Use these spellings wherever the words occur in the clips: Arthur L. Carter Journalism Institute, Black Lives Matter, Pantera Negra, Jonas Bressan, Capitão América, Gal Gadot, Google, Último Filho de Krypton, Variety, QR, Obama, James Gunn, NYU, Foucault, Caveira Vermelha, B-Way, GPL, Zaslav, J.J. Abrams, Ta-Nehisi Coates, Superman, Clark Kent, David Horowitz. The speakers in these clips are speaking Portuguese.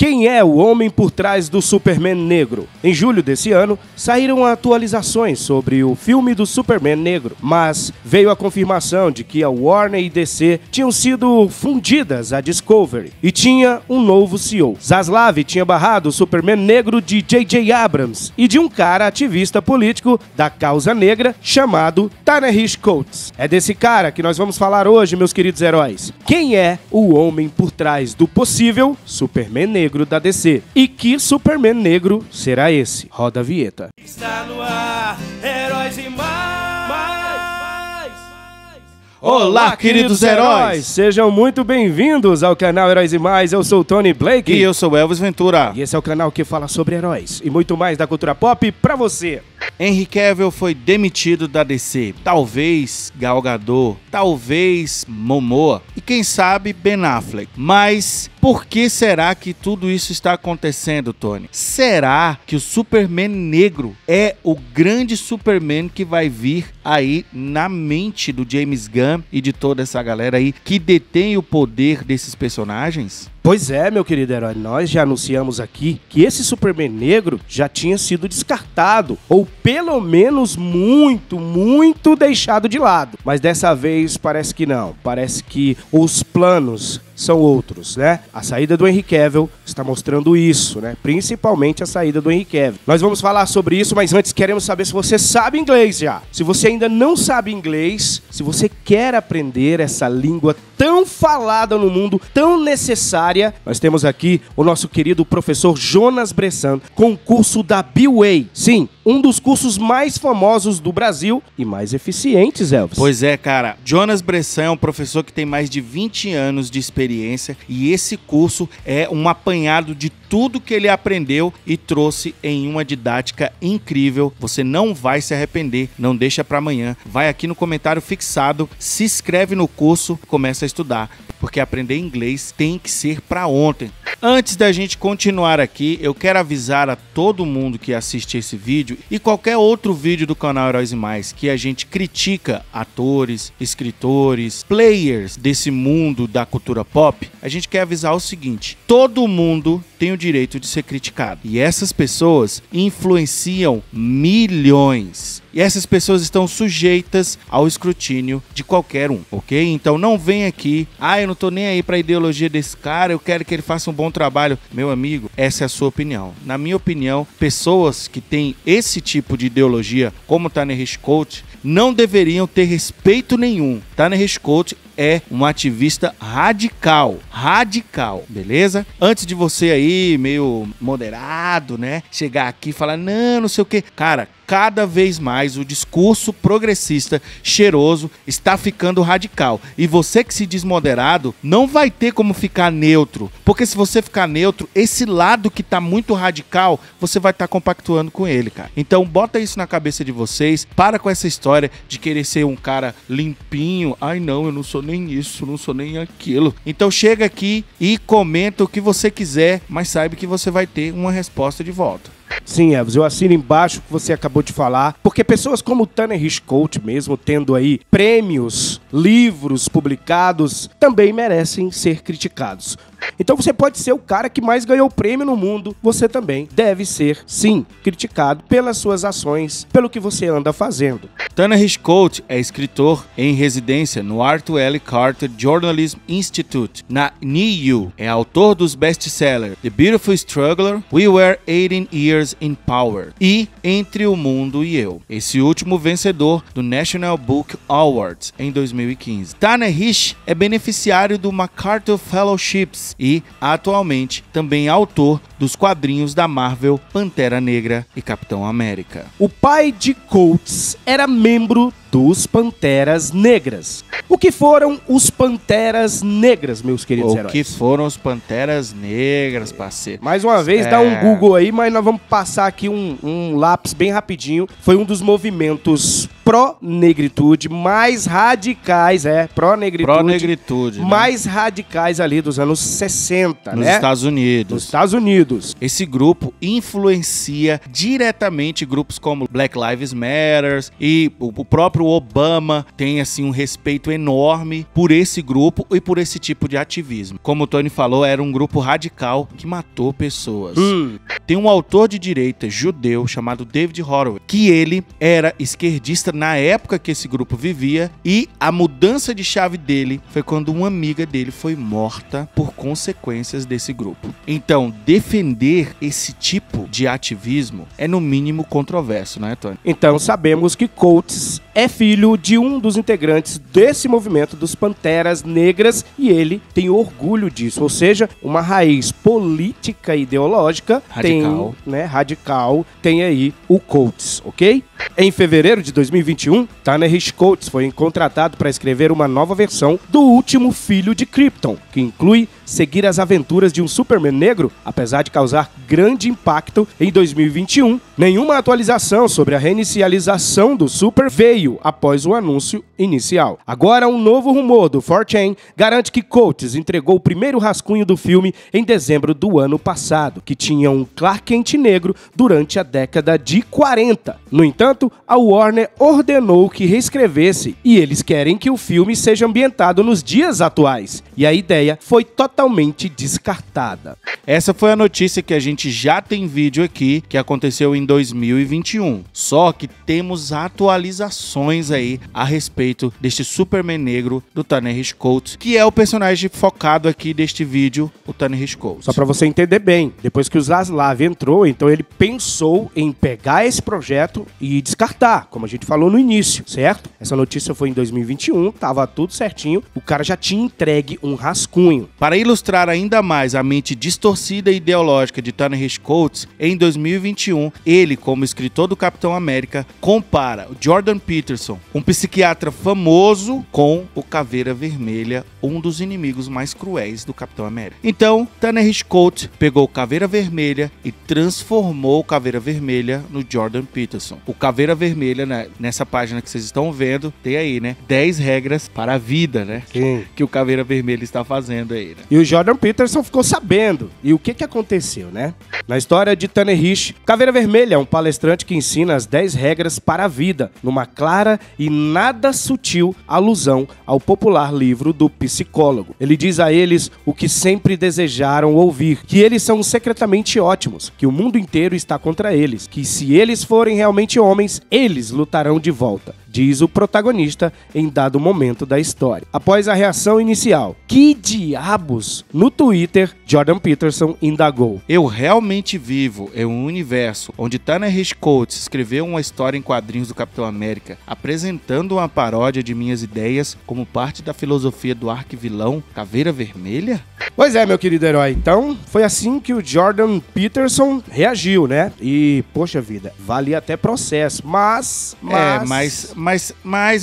Quem é o homem por trás do Superman negro? Em julho desse ano, saíram atualizações sobre o filme do Superman negro, mas veio a confirmação de que a Warner e DC tinham sido fundidas à Discovery e tinha um novo CEO. Zaslav tinha barrado o Superman negro de J.J. Abrams e de um cara ativista político da causa negra chamado Ta-Nehisi Coates. É desse cara que nós vamos falar hoje, meus queridos heróis. Quem é o homem por trás do possível Superman negro da DC? E que Superman negro será esse? Roda a vinheta. Está no ar, Heróis e Mais! Olá, queridos heróis! Sejam muito bem-vindos ao canal Heróis e Mais. Eu sou o Tony Blake. E eu sou Elvis Ventura. E esse é o canal que fala sobre heróis e muito mais da cultura pop pra você. Henry Cavill foi demitido da DC, talvez Gal Gadot, talvez Momoa e quem sabe Ben Affleck. Mas por que será que tudo isso está acontecendo, Tony? Será que o Superman negro é o grande Superman que vai vir aí na mente do James Gunn e de toda essa galera aí que detém o poder desses personagens? Pois é, meu querido herói, nós já anunciamos aqui que esse Superman negro já tinha sido descartado, ou pelo menos muito deixado de lado. Mas dessa vez parece que não, parece que os planos são outros, né? A saída do Henry Cavill está mostrando isso, né? Principalmente a saída do Henry Cavill. Nós vamos falar sobre isso, mas antes queremos saber se você sabe inglês já. Se você ainda não sabe inglês, se você quer aprender essa língua tão falada no mundo, tão necessária, nós temos aqui o nosso querido professor Jonas Bressan com o curso da B-Way. Sim, um dos cursos mais famosos do Brasil e mais eficientes, Elvis. Pois é, cara. Jonas Bressan é um professor que tem mais de 20 anos de experiência. E esse curso é um apanhado de tudo que ele aprendeu e trouxe em uma didática incrível. Você não vai se arrepender, não deixa para amanhã. Vai aqui no comentário fixado, se inscreve no curso, começa a estudar, porque aprender inglês tem que ser para ontem. Antes da gente continuar aqui, eu quero avisar a todo mundo que assiste esse vídeo e qualquer outro vídeo do canal Heróis e Mais que a gente critica atores, escritores, players desse mundo da cultura pop, a gente quer avisar o seguinte: todo mundo tem o direito de ser criticado. E essas pessoas influenciam milhões. E essas pessoas estão sujeitas ao escrutínio de qualquer um, ok? Então não vem aqui, eu não tô nem aí pra ideologia desse cara, eu quero que ele faça um bom trabalho. Meu amigo, essa é a sua opinião. Na minha opinião, pessoas que têm esse tipo de ideologia, como Ta-Nehisi Coates, não deveriam ter respeito nenhum. Ta-Nehisi Coates é um ativista radical, beleza? Antes de você aí, meio moderado, né, chegar aqui e falar, não sei o que, cara, cada vez mais o discurso progressista, cheiroso, está ficando radical, e você que se diz moderado, não vai ter como ficar neutro, porque se você ficar neutro, esse lado que tá muito radical, você vai estar compactuando com ele, cara. Então bota isso na cabeça de vocês, para com essa história de querer ser um cara limpinho, ai não, eu não sou nem isso, não sou nem aquilo. Então chega aqui e comenta o que você quiser, mas saiba que você vai ter uma resposta de volta. Sim, Elvis, eu assino embaixo o que você acabou de falar, porque pessoas como Ta-Nehisi Coates, mesmo tendo aí prêmios, livros publicados, também merecem ser criticados. Então você pode ser o cara que mais ganhou prêmio no mundo, você também deve ser, sim, criticado pelas suas ações, pelo que você anda fazendo. Ta-Nehisi Coates é escritor em residência no Arthur L. Carter Journalism Institute, na NYU. É autor dos best-sellers The Beautiful Struggler, We Were 18 Years in Power e Entre o Mundo e Eu. Esse último vencedor do National Book Awards em 2015. Ta-Nehisi é beneficiário do MacArthur Fellowships e, atualmente, também autor dos quadrinhos da Marvel, Pantera Negra e Capitão América. O pai de Coates era membro dos Panteras Negras. O que foram os Panteras Negras, meus queridos heróis? O que foram os Panteras Negras, parceiro? Mais uma vez, dá um Google aí, mas nós vamos passar aqui um lápis bem rapidinho. Foi um dos movimentos pró-negritude mais radicais, pró-negritude, né? Mais radicais ali dos anos 60, nos Estados Unidos. Nos Estados Unidos. Esse grupo influencia diretamente grupos como Black Lives Matter e o próprio Obama tem, assim, um respeito enorme enorme por esse grupo e por esse tipo de ativismo. Como o Tony falou, era um grupo radical que matou pessoas. Tem um autor de direita judeu chamado David Horowitz, que ele era esquerdista na época que esse grupo vivia, e a mudança de chave dele foi quando uma amiga dele foi morta por consequências desse grupo. Então, defender esse tipo de ativismo é no mínimo controverso, né, Tony? Então, sabemos que Coates é filho de um dos integrantes desse movimento dos Panteras Negras e ele tem orgulho disso, ou seja, uma raiz política e ideológica radical, tem aí o Coates, ok? Em fevereiro de 2021, Ta-Nehisi Coates foi contratado para escrever uma nova versão do Último Filho de Krypton, que inclui seguir as aventuras de um Superman negro, apesar de causar grande impacto em 2021. Nenhuma atualização sobre a reinicialização do Super veio após o anúncio inicial. Agora, um novo rumor do 4chan garante que Coates entregou o primeiro rascunho do filme em dezembro do ano passado, que tinha um Clark Kent negro durante a década de 40. No entanto, a Warner ordenou que reescrevesse e eles querem que o filme seja ambientado nos dias atuais. E a ideia foi totalmente descartada. Essa foi a notícia que a gente já tem vídeo aqui, que aconteceu em 2021. Só que temos atualizações aí a respeito deste Superman negro do Ta-Nehisi Coates, que é o personagem focado aqui deste vídeo, o Ta-Nehisi Coates. Só pra você entender bem, depois que o Zaslav entrou, então ele pensou em pegar esse projeto e descartar, como a gente falou no início, certo? Essa notícia foi em 2021, tava tudo certinho, o cara já tinha entregue um rascunho. Para ilustrar ainda mais a mente distorcida e ideológica de Ta-Nehisi Coates, em 2021, ele, como escritor do Capitão América, compara o Jordan Peterson, um psiquiatra famoso, com o Caveira Vermelha, um dos inimigos mais cruéis do Capitão América. Então, Ta-Nehisi Coates pegou o Caveira Vermelha e transformou o Caveira Vermelha no Jordan Peterson. O Caveira Vermelha, nessa página que vocês estão vendo, tem aí, né? 10 regras para a vida, né? Que o Caveira Vermelha está fazendo aí, né? E o Jordan Peterson ficou sabendo. E o que que aconteceu, né? Na história de Ta-Nehisi, Caveira Vermelha é um palestrante que ensina as 10 regras para a vida, numa clara e nada sutil alusão ao popular livro do psicólogo. Ele diz a eles o que sempre desejaram ouvir, que eles são secretamente ótimos, que o mundo inteiro está contra eles, que se eles forem realmente homens, eles lutarão de volta, diz o protagonista em dado momento da história. Após a reação inicial, que diabos? No Twitter, Jordan Peterson indagou. Eu realmente vivo em um universo onde Ta-Nehisi Coates escreveu uma história em quadrinhos do Capitão América, apresentando uma paródia de minhas ideias como parte da filosofia do arquivilão Caveira Vermelha? Pois é, meu querido herói. Então, foi assim que o Jordan Peterson reagiu, né? E, poxa vida, valia até processo, mas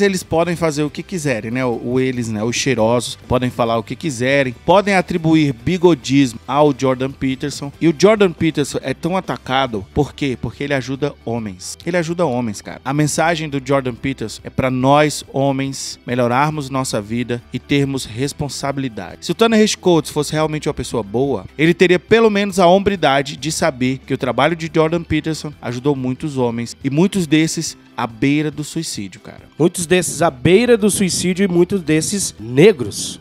eles podem fazer o que quiserem, né? Os cheirosos podem falar o que quiserem, podem atribuir bigodismo ao Jordan Peterson. E o Jordan Peterson é tão atacado, por quê? Porque ele ajuda homens. Ele ajuda homens, cara. A mensagem do Jordan Peterson é para nós, homens, melhorarmos nossa vida e termos responsabilidade. Se o Ta-Nehisi Coates fosse realmente uma pessoa boa, ele teria pelo menos a hombridade de saber que o trabalho de Jordan Peterson ajudou muitos homens e muitos desses à beira do suicídio, cara. Muitos desses à beira do suicídio e muitos desses negros.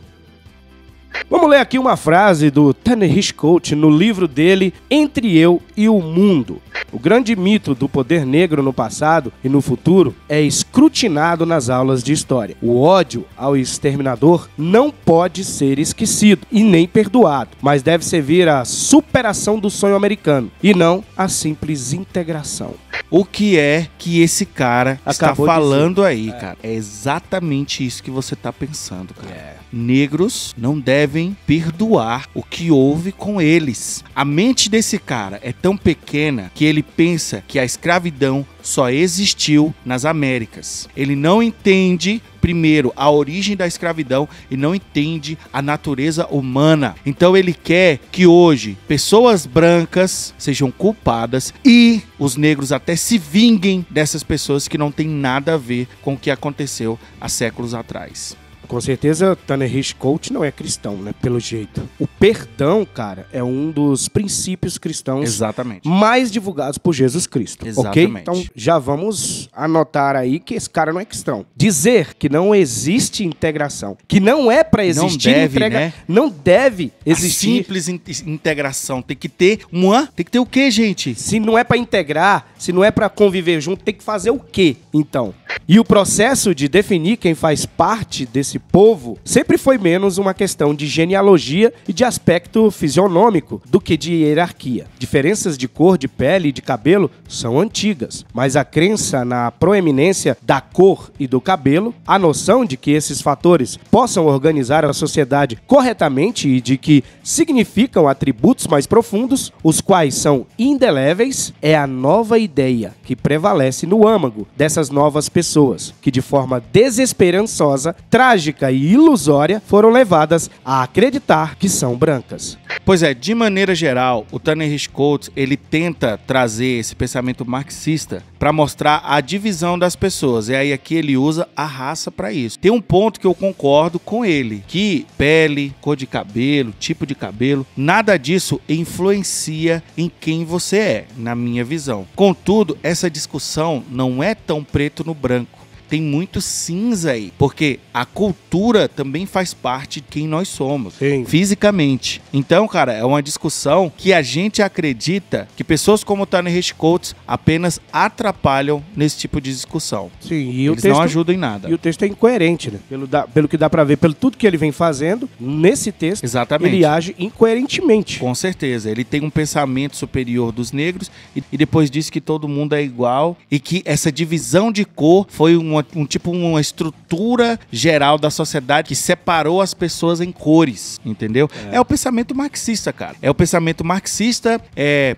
Vamos ler aqui uma frase do Ta-Nehisi Coates no livro dele Entre Eu e o Mundo. O grande mito do poder negro no passado e no futuro é escrutinado nas aulas de história. O ódio ao exterminador não pode ser esquecido e nem perdoado, mas deve servir à superação do sonho americano e não à simples integração. O que é que esse cara acabou está falando aí, cara? É exatamente isso que você está pensando, cara. Negros não devem perdoar o que houve com eles. A mente desse cara é tão pequena que ele pensa que a escravidão só existiu nas Américas. Ele não entende, primeiro, a origem da escravidão e não entende a natureza humana. Então ele quer que hoje pessoas brancas sejam culpadas e os negros até se vinguem dessas pessoas que não têm nada a ver com o que aconteceu há séculos atrás. Com certeza, Ta-Nehisi Coates não é cristão, né? Pelo jeito. O perdão, cara, é um dos princípios cristãos mais divulgados por Jesus Cristo. Exatamente. Ok? Então, já vamos anotar aí que esse cara não é cristão. Dizer que não existe integração, que não é pra existir... Não deve, né? Não deve existir. A simples integração. Tem que ter uma... Tem que ter o quê, gente? Se não é pra integrar, se não é pra conviver junto, tem que fazer o quê, então? E o processo de definir quem faz parte desse povo sempre foi menos uma questão de genealogia e de aspecto fisionômico do que de hierarquia. Diferenças de cor, de pele e de cabelo são antigas, mas a crença na proeminência da cor e do cabelo, a noção de que esses fatores possam organizar a sociedade corretamente e de que significam atributos mais profundos, os quais são indeléveis, é a nova ideia que prevalece no âmago dessas novas pessoas, que de forma desesperançosa, trágica e ilusória, foram levadas a acreditar que são brancas. Pois é, de maneira geral, o Ta-Nehisi Coates, ele tenta trazer esse pensamento marxista para mostrar a divisão das pessoas. E aí aqui ele usa a raça para isso. Tem um ponto que eu concordo com ele, que pele, cor de cabelo, tipo de cabelo, nada disso influencia em quem você é, na minha visão. Contudo, essa discussão não é tão preto no branco. Tem muito cinza aí, porque a cultura também faz parte de quem nós somos, sim, fisicamente. Então, cara, é uma discussão que a gente acredita que pessoas como Ta-Nehisi Coates apenas atrapalham nesse tipo de discussão. Sim, e eles não ajudam em nada. E o texto é incoerente, né? Pelo que dá pra ver, pelo tudo que ele vem fazendo, nesse texto, exatamente, ele age incoerentemente. Com certeza. Ele tem um pensamento superior dos negros e depois diz que todo mundo é igual e que essa divisão de cor foi uma estrutura geral da sociedade que separou as pessoas em cores, entendeu? É o pensamento marxista, cara. É o pensamento marxista,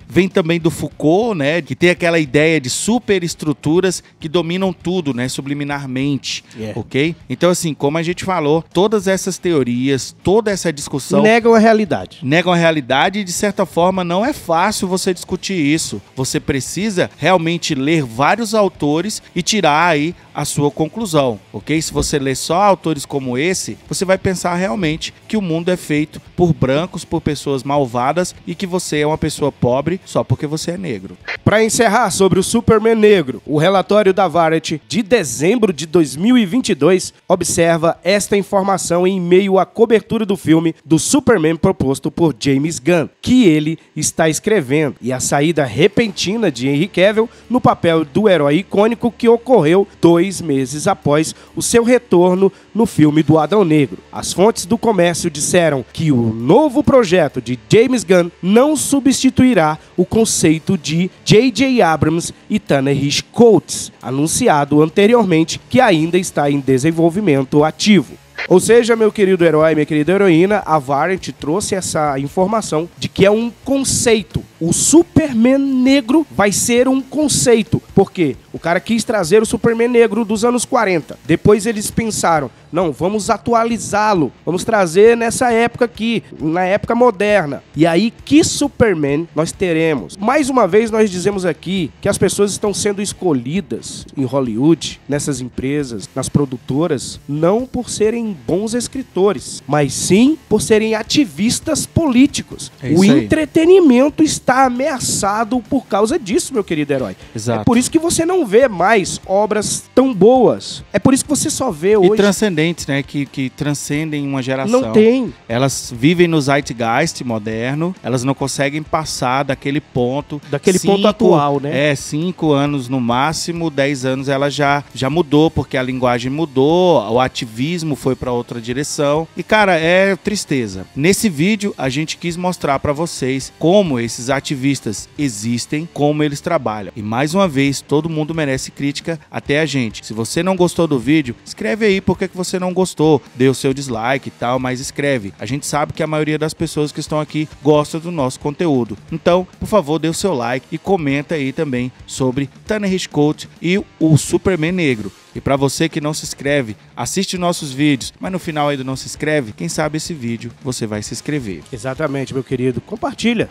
vem também do Foucault, né? Que tem aquela ideia de superestruturas que dominam tudo, né? Subliminarmente, ok? Então, assim, como a gente falou, todas essas teorias, toda essa discussão... Negam a realidade. Negam a realidade e, de certa forma, não é fácil você discutir isso. Você precisa realmente ler vários autores e tirar aí a sua conclusão, ok? Se você ler só autores como esse, você vai pensar realmente que o mundo é feito por brancos, por pessoas malvadas e que você é uma pessoa pobre só porque você é negro. Para encerrar sobre o Superman negro, o relatório da Variety de dezembro de 2022 observa esta informação em meio à cobertura do filme do Superman proposto por James Gunn, que ele está escrevendo, e a saída repentina de Henry Cavill no papel do herói icônico que ocorreu 2 meses após o seu retorno no filme do Adão Negro. As fontes do comércio disseram que o novo projeto de James Gunn não substituirá o conceito de J.J. Abrams e Ta-Nehisi Coates, anunciado anteriormente, que ainda está em desenvolvimento ativo. Ou seja, meu querido herói, minha querida heroína, a Variety trouxe essa informação de que é um conceito. O Superman negro vai ser um conceito. Por quê? O cara quis trazer o Superman negro dos anos 40. Depois eles pensaram, não, vamos atualizá-lo. Vamos trazer nessa época aqui, na época moderna. E aí, que Superman nós teremos? Mais uma vez, nós dizemos aqui que as pessoas estão sendo escolhidas em Hollywood, nessas empresas, nas produtoras, não por serem bons escritores, mas sim por serem ativistas políticos. É isso aí. O entretenimento está ameaçado por causa disso, meu querido herói. Exato. É por isso que você não vê mais obras tão boas. É por isso que você só vê hoje... E transcendentes, né? Que transcendem uma geração. Não tem. Elas vivem no zeitgeist moderno, elas não conseguem passar daquele ponto... Daquele ponto atual, né? 5 anos no máximo, 10 anos ela já mudou, porque a linguagem mudou, o ativismo foi para outra direção. E, cara, é tristeza. Nesse vídeo, a gente quis mostrar para vocês como esses ativistas existem, como eles trabalham. E, mais uma vez, todo mundo merece crítica, até a gente. Se você não gostou do vídeo, escreve aí por que você não gostou, dê o seu dislike e tal, mas escreve. A gente sabe que a maioria das pessoas que estão aqui gosta do nosso conteúdo. Então, por favor, dê o seu like e comenta aí também sobre Ta-Nehisi Coates e o Superman negro. E para você que não se inscreve, assiste nossos vídeos, mas no final ainda não se inscreve, quem sabe esse vídeo você vai se inscrever. Exatamente, meu querido. Compartilha,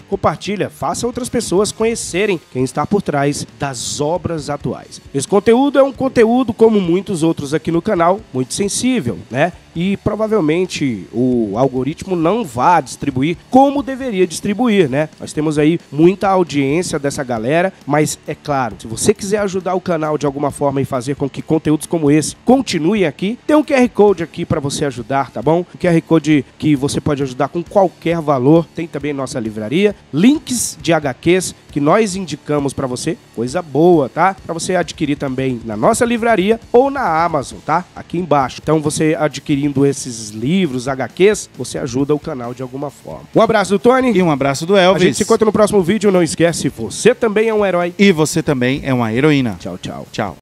faça outras pessoas conhecerem quem está por trás das obras atuais. Esse conteúdo é um conteúdo, como muitos outros aqui no canal, muito sensível, né? e provavelmente o algoritmo não vá distribuir como deveria distribuir, né? Nós temos aí muita audiência dessa galera, mas é claro, se você quiser ajudar o canal de alguma forma e fazer com que conteúdos como esse continuem aqui, tem um QR Code aqui para você ajudar, tá bom? Um QR Code que você pode ajudar com qualquer valor, tem também nossa livraria, links de HQs que nós indicamos para você, coisa boa, tá? Para você adquirir também na nossa livraria ou na Amazon, tá? Aqui embaixo. Então você adquirindo esses livros, HQs, você ajuda o canal de alguma forma. Um abraço do Tony. E um abraço do Elvis. A gente se encontra no próximo vídeo. Não esquece, você também é um herói. E você também é uma heroína. Tchau, tchau. Tchau.